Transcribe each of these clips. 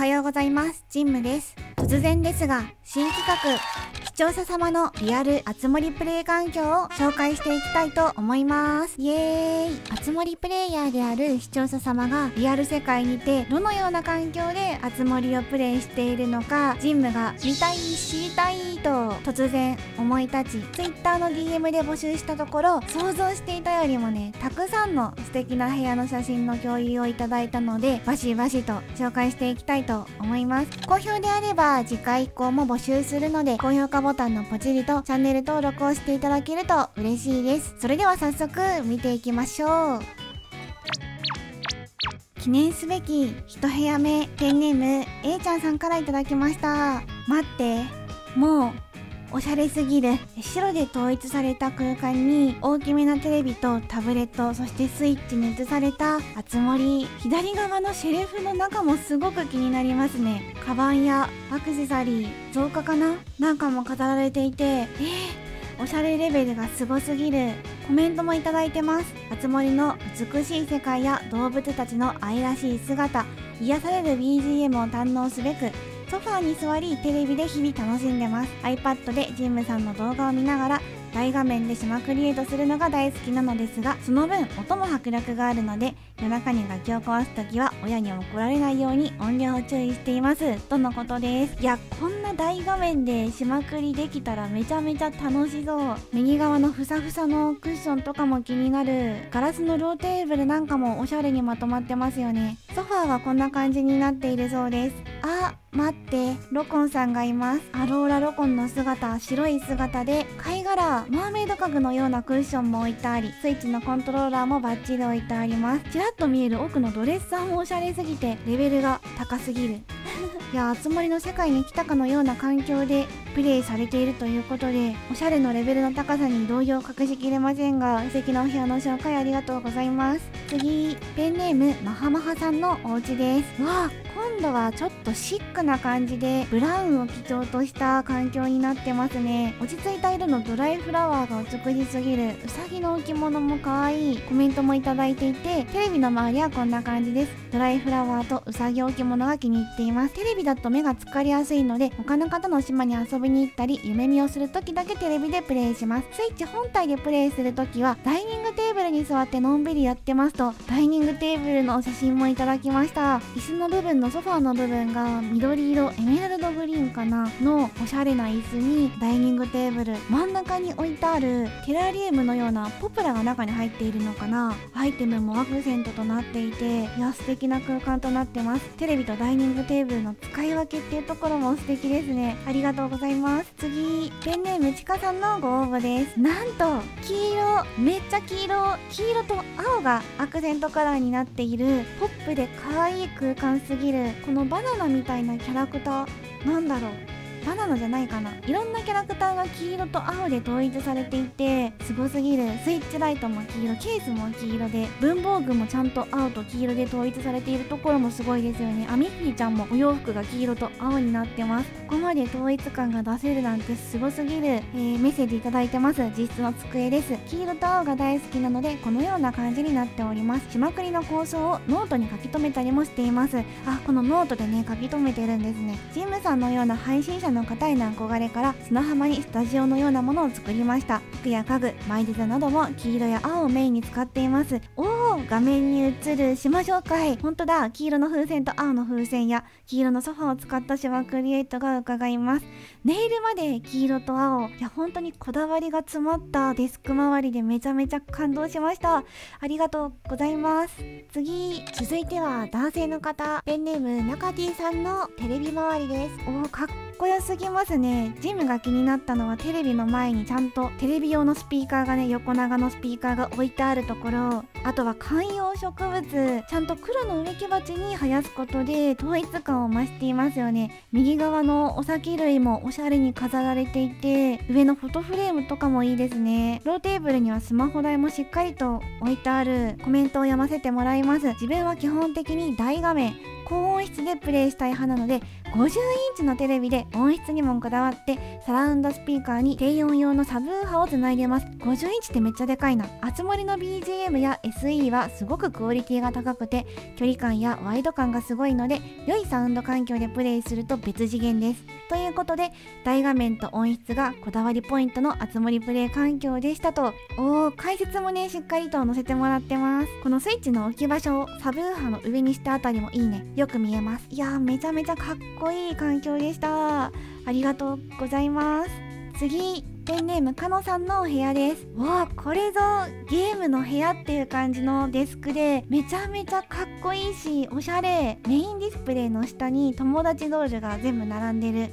はようございます。ジンムです。突然ですが、新企画、視聴者様のリアルあつ森プレイ環境を紹介していきたいと思います。イエーイ。あつ森プレイヤーである視聴者様がリアル世界にてどのような環境であつ森をプレイしているのか、ジンムが見たい、知りたいと突然思い立ち、Twitter の DM で募集したところ、想像していたよりもね、たくさんの素敵な部屋の写真の共有をいただいたので、バシバシと紹介していきたいと思います。好評であれば次回以降も募集するので、高評価ボタンのポチリとチャンネル登録をしていただけると嬉しいです。それでは早速見ていきましょう。記念すべき1部屋目、ペンネーム A ちゃんさんからいただきました。待って、もうおしゃれすぎる。白で統一された空間に大きめなテレビとタブレット、そしてスイッチに映されたあつ森。左側のシェルフの中もすごく気になりますね。カバンやアクセサリー、造花かななんかも飾られていて、おしゃれレベルがすごすぎる。コメントもいただいてます。あつ森の美しい世界や動物たちの愛らしい姿、癒される BGM を堪能すべく、ソファーに座り、テレビで日々楽しんでます。iPad でジムさんの動画を見ながら、大画面で島クリエイトするのが大好きなのですが、その分、音も迫力があるので、夜中に楽器を壊すときは、親に怒られないように音量を注意しています。とのことです。いや、こんな大画面で島クリできたらめちゃめちゃ楽しそう。右側のふさふさのクッションとかも気になる。ガラスのローテーブルなんかもおしゃれにまとまってますよね。ソファーはこんな感じになっているそうです。あ、待って、ロコンさんがいます。アローラロコンの姿、白い姿で、貝殻、マーメイド家具のようなクッションも置いてあり、スイッチのコントローラーもバッチリ置いてあります。ちらっと見える奥のドレッサーもおしゃれすぎて、レベルが高すぎる。いや、あつ森の世界に来たかのような環境でプレイされているということで、おしゃれのレベルの高さに動揺を隠しきれませんが、素敵なお部屋の紹介ありがとうございます。次、ペンネームマハマハさんのお家です。わあ、今度はちょっとシックな感じで、ブラウンを基調とした環境になってますね。落ち着いた色のドライフラワーが美しすぎる。うさぎの置物も可愛い。コメントもいただいていて、テレビの周りはこんな感じです。ドライフラワーとうさぎ置物が気に入っています。テレビだと目が疲れやすいので、他の方の島に遊びに行ったり、夢見をするときだけテレビでプレイします。スイッチ本体でプレイするときは、ダイニングテーブルに座ってのんびりやってますと、ダイニングテーブルのお写真もいただきました。椅子の部分のソファーの部分が緑色、エメラルドグリーンかなのおしゃれな椅子にダイニングテーブル、真ん中に置いてあるテラリウムのようなポプラが中に入っているのかな。アイテムもアクセントとなっていて、いや、素敵な空間となってます。テレビとダイニングテーブルの使い分けっていうところも素敵ですね。ありがとうございます。次、ペンネームちかさんのご応募です。なんと黄色、めっちゃ黄色、黄色と青がアクセントカラーになっている。ポップで可愛い空間すぎる。このバナナみたいなキャラクター、なんだろう、バナナじゃないかな。いろんなキャラクターが黄色と青で統一されていて、すごすぎる。スイッチライトも黄色、ケースも黄色で、文房具もちゃんと青と黄色で統一されているところもすごいですよね。アミッフィーちゃんもお洋服が黄色と青になってます。ここまで統一感が出せるなんてすごすぎる。メッセージいただいてます。実質の机です。黄色と青が大好きなので、このような感じになっております。島栗の構想をノートに書き留めたりもしています。あ、このノートでね、書き留めてるんですね。ジムさんのような配信者の方への憧れから、砂浜にスタジオのようなものを作りました。服や家具、マイデザなども黄色や青をメインに使っています。おー、画面に映る島紹介、ほんとだ。黄色の風船と青の風船や黄色のソファーを使った島クリエイトが伺います。ネイルまで黄色と青、いや、本当にこだわりが詰まったデスク周りでめちゃめちゃ感動しました。ありがとうございます。次、続いては男性の方、ペンネームなか T さんのテレビ周りです。おー、かっこよすぎますね。ジムが気になったのは、テレビの前にちゃんとテレビ用のスピーカーがね、横長のスピーカーが置いてあるところ、あとは観葉植物、ちゃんと黒の植木鉢に生やすことで統一感を増していますよね。右側のお酒類もおしゃれに飾られていて、上のフォトフレームとかもいいですね。ローテーブルにはスマホ台もしっかりと置いてある。コメントを読ませてもらいます。自分は基本的に大画面、高音質でプレイしたい派なので、50インチのテレビで音質にもこだわってサラウンドスピーカーに低音用のサブウーハをつないでます。50インチってめっちゃでかいな。熱盛の BGM や SE はすごくクオリティが高くて、距離感やワイド感がすごいので、良いサウンド環境でプレイすると別次元です。ということで、大画面と音質がこだわりポイントの熱盛プレイ環境でしたと。解説もね、しっかりと載せてもらってます。このスイッチの置き場所をサブウーハの上にしたあたりもいいね。よく見えます。いやー、めちゃめちゃかっこいい環境でした。ありがとうございます。次、ペンネームかのさんのお部屋です。わあ、これぞゲームの部屋っていう感じのデスクで、めちゃめちゃかっこいいし、おしゃれ。メインディスプレイの下に友達同士が全部並んでる。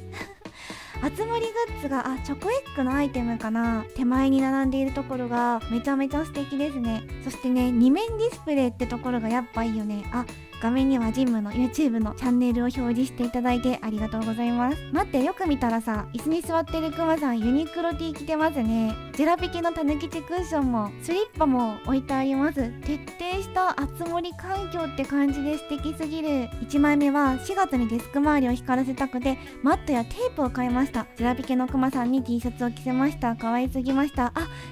あつ森グッズが、チョコエッグのアイテムかな、手前に並んでいるところがめちゃめちゃ素敵ですね。そしてね、2面ディスプレイってところがやっぱいいよね。あ、画面にはジムの YouTube のチャンネルを表示していただいてありがとうございます。待って、よく見たらさ、椅子に座ってるクマさんユニクロ T 着てますね。ジェラピケのたぬきちクッションもスリッパも置いてあります。徹底した熱盛環境って感じで素敵すぎる。1枚目は4月にデスク周りを光らせたくてマットやテープを買いました。ジェラピケのクマさんに T シャツを着せました。可愛すぎました。あ、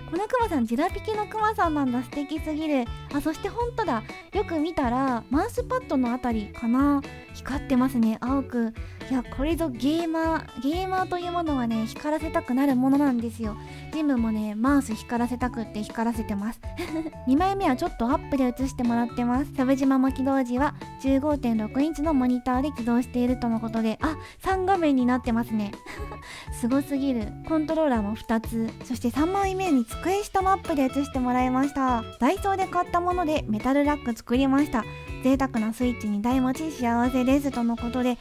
このクマさんジェラピケのクマさんなんだ。素敵すぎる。あ、そしてほんとだ、よく見たらマウスパッドのあたりかな、光ってますね、青く。いや、これぞゲーマーというものはね、光らせたくなるものなんですよ。ジムもね、マウス光らせたくって光らせてます。2枚目はちょっとアップで映してもらってます。サブ島も起動時は 15.6 インチのモニターで起動しているとのことで、あ、3画面になってますね。すごすぎる。コントローラーも2つ。そして3枚目に机下マップで映してもらいました。ダイソーで買ったものでメタルラック作りました。贅沢なスイッチに台持ち幸せですとのことで、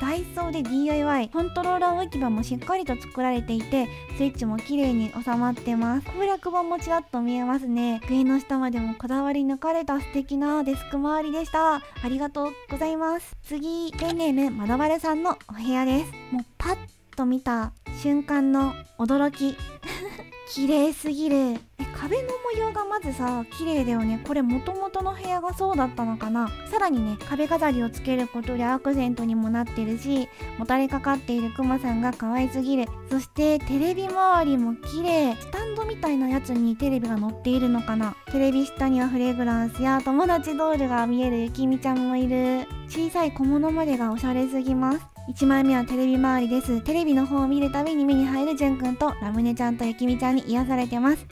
ダイソーで DIY、 コントローラー置き場もしっかりと作られていて、スイッチも綺麗に収まってます。攻略本もちらっと見えますね。上の下までもこだわり抜かれた素敵なデスク周りでした。ありがとうございます。次、ペンネームまだばれさんのお部屋です。もうパッと見た瞬間の驚き。綺麗すぎる。壁の模様がまずさ、綺麗だよね。これ元々の部屋がそうだったのかな。さらにね、壁飾りをつけることでアクセントにもなってるし、もたれかかっているクマさんが可愛すぎる。そしてテレビ周りも綺麗。スタンドみたいなやつにテレビが乗っているのかな。テレビ下にはフレグランスや友達ドールが見えるゆきみちゃんもいる。小さい小物までがおしゃれすぎます。1枚目はテレビ周りです。テレビの方を見るたびに目に入るじゅんくんとラムネちゃんとゆきみちゃんに癒されてます。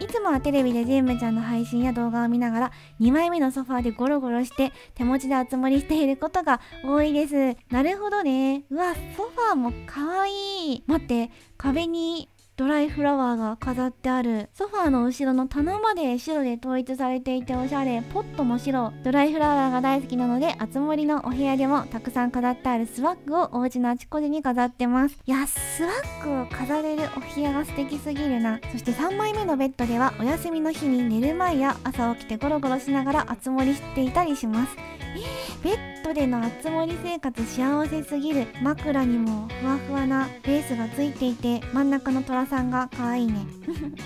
いつもはテレビでジェムちゃんの配信や動画を見ながら、2枚目のソファーでゴロゴロして手持ちで集まりしていることが多いです。なるほどね。うわ、ソファーもかわいい。待って、壁にドライフラワーが飾ってある。ソファーの後ろの棚まで白で統一されていておしゃれ。ポットも白。ドライフラワーが大好きなので、熱盛のお部屋でもたくさん飾ってあるスワッグをお家のあちこちに飾ってます。いや、スワッグを飾れるお部屋が素敵すぎるな。そして3枚目のベッドではお休みの日に寝る前や朝起きてゴロゴロしながら熱盛していたりします。ベッドでの熱盛生活幸せすぎる。枕にもふわふわなベースがついていて、真ん中のトラさんが可愛いね。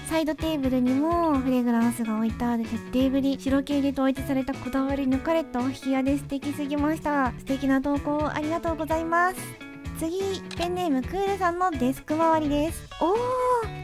サイドテーブルにもフレグランスが置いてある徹底ぶり。白系で統一されたこだわり抜かれたお部屋で素敵すぎました。素敵な投稿ありがとうございます。次、ペンネームクールさんのデスク周りです。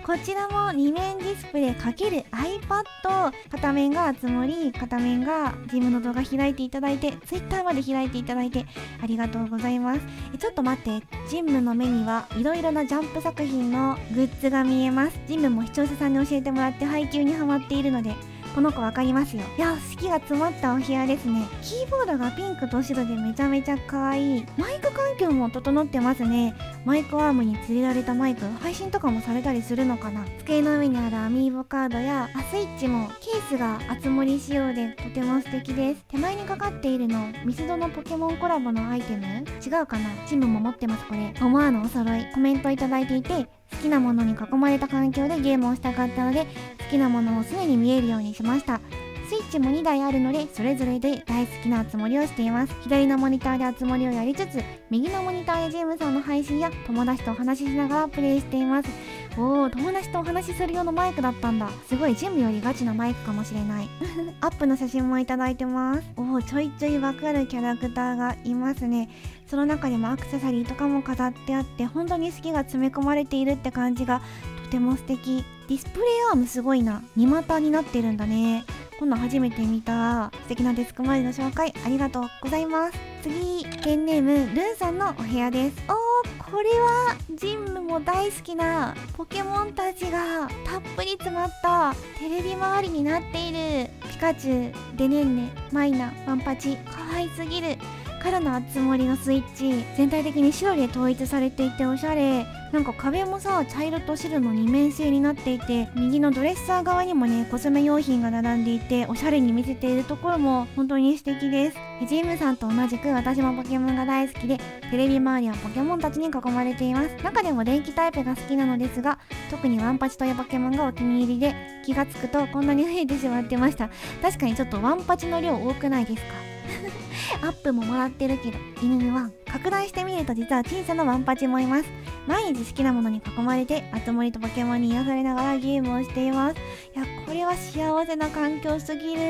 こちらも2面ディスプレイ×iPad。 片面が熱盛、片面がジムの動画開いていただいて、 Twitter まで開いていただいてありがとうございます。ちょっと待って、ジムの目にはいろいろなジャンプ作品のグッズが見えます。ジムも視聴者さんに教えてもらって配給にハマっているので、この子わかりますよ。いや、好きが詰まったお部屋ですね。キーボードがピンクと白でめちゃめちゃ可愛い。マイク環境も整ってますね。マイクアームにつれられたマイク、配信とかもされたりするのかな。机の上にあるアミーボカードやスイッチもケースが熱盛仕様でとても素敵です。手前にかかっているのミスドのポケモンコラボのアイテム、違うかな。チームも持ってます。これ思わぬお揃い。コメントいただいていて、好きなものに囲まれた環境でゲームをしたかったので、好きなものを常に見えるようにしました。スイッッチも2台あるので、それぞれで大好きな集まりをしています。左のモニターで集まりをやりつつ、右のモニターでジェームさんの配信や友達とお話ししながらプレイしています。おお、友達とお話しする用のマイクだったんだ。すごい、準備よりガチなマイクかもしれないアップの写真もいただいてます。おお、ちょいちょいわかるキャラクターがいますね。その中でもアクセサリーとかも飾ってあって、本当に好きが詰め込まれているって感じがとても素敵。ディスプレイアームすごいな、二股になってるんだね。今度初めて見た。素敵なデスク周りの紹介ありがとうございます。次、ペンネームルンさんのお部屋です。おお、これはジムも大好きなポケモンたちがたっぷり詰まったテレビ周りになっている。ピカチュウ、デネンネ、マイナ、ワンパチ、かわいすぎる。からの集まりのスイッチ、全体的に白で統一されていておしゃれ。なんか壁もさ、茶色と白の二面性になっていて、右のドレッサー側にもね、コスメ用品が並んでいて、おしゃれに見せているところも本当に素敵です。ジームさんと同じく私もポケモンが大好きで、テレビ周りはポケモンたちに囲まれています。中でも電気タイプが好きなのですが、特にワンパチというポケモンがお気に入りで、気がつくとこんなに増えてしまってました。確かにちょっとワンパチの量多くないですかアップももらってるけど犬にワン。拡大してみると実は小さなワンパチもいます。毎日好きなものに囲まれて、熱盛とポケモンに癒されながらゲームをしています。いや、これは幸せな環境すぎる。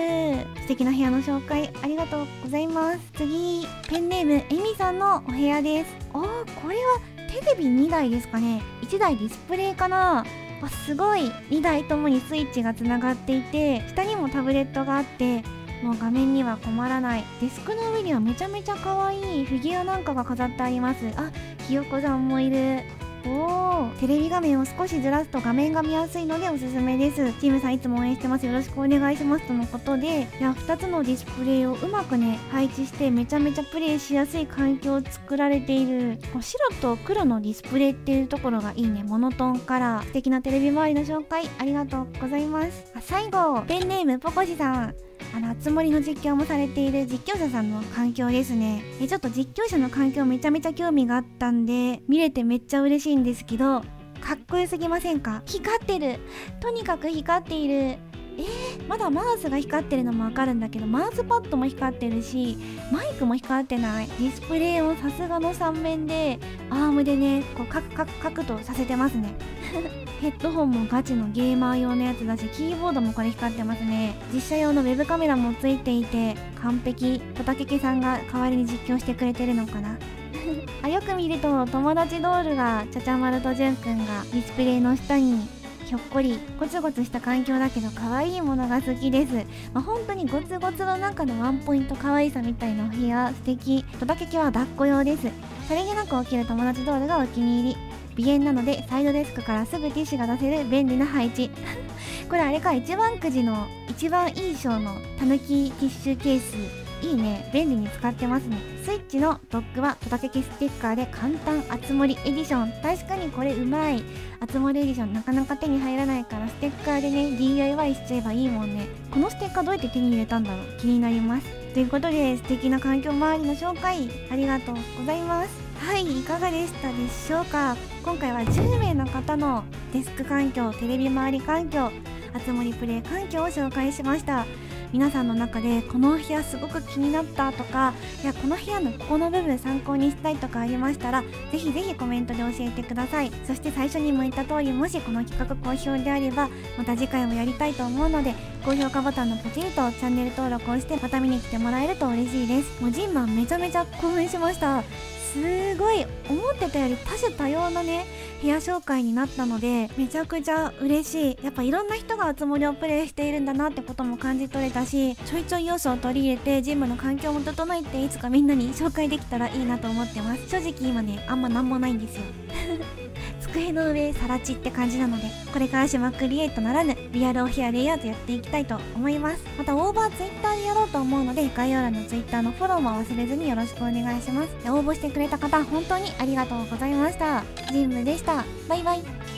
素敵な部屋の紹介ありがとうございます。次、ペンネームエミさんのお部屋です。おー、これはテレビ2台ですかね。1台ディスプレイかな。あ、すごい、2台ともにスイッチがつながっていて、下にもタブレットがあって、もう画面には困らない。デスクの上にはめちゃめちゃ可愛いフィギュアなんかが飾ってあります。あ、ひよこさんもいる。おー、テレビ画面を少しずらすと画面が見やすいのでおすすめです。チームさんいつも応援してます、よろしくお願いしますとのことで、いや、2つのディスプレイをうまくね、配置して、めちゃめちゃプレイしやすい環境を作られている。白と黒のディスプレイっていうところがいいね。モノトーンカラー、素敵なテレビ周りの紹介ありがとうございます。あ、最後、ペンネームポコシさん、熱盛の実況もされている実況者さんの環境ですね。ちょっと実況者の環境めちゃめちゃ興味があったんで、見れてめっちゃ嬉しいんですけど、かっこよすぎませんか？光ってる、とにかく光っている。まだマウスが光ってるのもわかるんだけど、マウスパッドも光ってるし、マイクも光ってない。ディスプレイをさすがの3面で、アームでね、こうカクカクカクとさせてますねヘッドホンもガチのゲーマー用のやつだし、キーボードもこれ光ってますね。実写用のウェブカメラもついていて完璧。トタケケさんが代わりに実況してくれてるのかなあ、よく見ると友達ドールがちゃちゃまるとじゅんくんがディスプレイの下にひょっこりゴツゴツした環境だけど可愛いものが好きです。本当にゴツゴツの中のワンポイント可愛さみたいなお部屋素敵。トタケケは抱っこ用です。さりげなく起きる友達ドールがお気に入り。鼻炎なのでサイドデスクからすぐティッシュが出せる便利な配置これあれか、一番くじの一番いい賞のたぬきティッシュケース、いいね、便利に使ってますね。スイッチのドックはトタケケステッカーで簡単熱盛エディション。確かにこれうまい。熱盛エディションなかなか手に入らないから、ステッカーでね DIY しちゃえばいいもんね。このステッカーどうやって手に入れたんだろう、気になります。ということで、素敵な環境周りの紹介ありがとうございます。はい、いかがでしたでしょうか。今回は10名の方のデスク環境、テレビ周り環境、熱盛プレイ環境を紹介しました。皆さんの中でこのお部屋すごく気になったとか、いや、この部屋のここの部分参考にしたいとかありましたら、ぜひぜひコメントで教えてください。そして最初にも言った通り、もしこの企画好評であればまた次回もやりたいと思うので、高評価ボタンのポチリとチャンネル登録をしてまた見に来てもらえると嬉しいです。もうジンマンめちゃめちゃ興奮しました。すごい、思ってたより多種多様なね、部屋紹介になったのでめちゃくちゃ嬉しい。やっぱいろんな人が熱盛をプレイしているんだなってことも感じ取れたし、ちょいちょい要素を取り入れてジムの環境も整えて、いつかみんなに紹介できたらいいなと思ってます。正直今ね、あんまなんもないんですよ机の上さらちって感じなので、これから島クリエイトならぬリアルお部屋レイアウトやっていきたいと思います。またオーバーツイッターでやろうと思うので、概要欄のツイッターのフォローも忘れずによろしくお願いします。応募してくれた方本当にありがとうございました。ジンムでした。バイバイ。